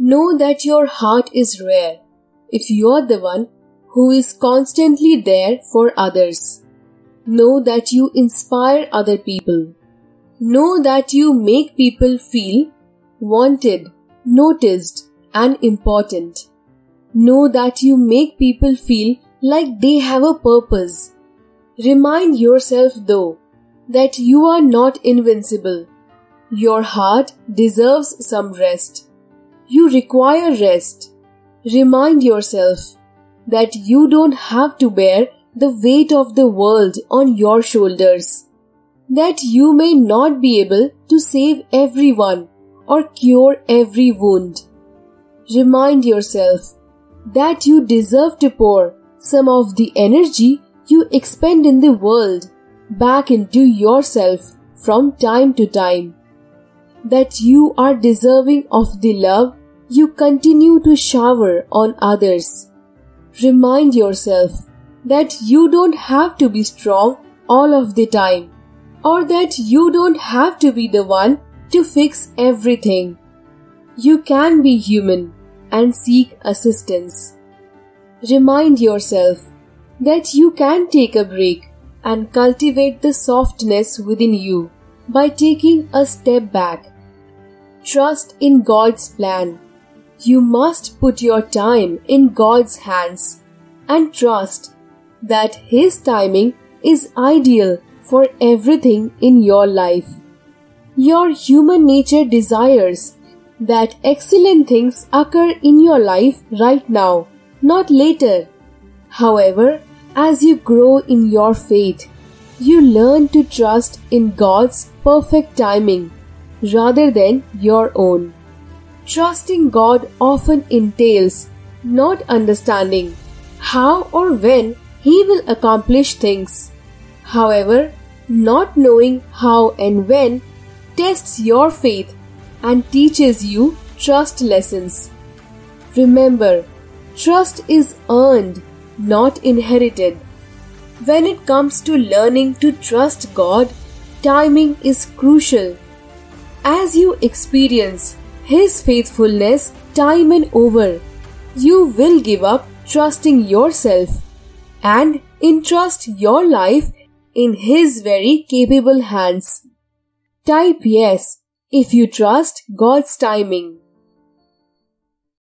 Know that your heart is rare if you are the one who is constantly there for others. Know that you inspire other people. Know that you make people feel wanted, noticed, and important. Know that you make people feel like they have a purpose. Remind yourself, though, that you are not invincible. Your heart deserves some rest. You require rest. Remind yourself that you don't have to bear the weight of the world on your shoulders, that you may not be able to save everyone or cure every wound. Remind yourself that you deserve to pour some of the energy you expend in the world back into yourself from time to time, that you are deserving of the love you continue to shower on others. Remind yourself that you don't have to be strong all of the time, or that you don't have to be the one to fix everything. You can be human and seek assistance. Remind yourself that you can take a break and cultivate the softness within you by taking a step back. Trust in God's plan. You must put your time in God's hands and trust that His timing is ideal for everything in your life. Your human nature desires that excellent things occur in your life right now, not later. However, as you grow in your faith, you learn to trust in God's perfect timing rather than your own. Trusting God often entails not understanding how or when He will accomplish things. However, not knowing how and when tests your faith and teaches you trust lessons. Remember, trust is earned, not inherited. When it comes to learning to trust God, timing is crucial. As you experience His faithfulness time and over, you will give up trusting yourself and entrust your life in His very capable hands. Type yes if you trust God's timing.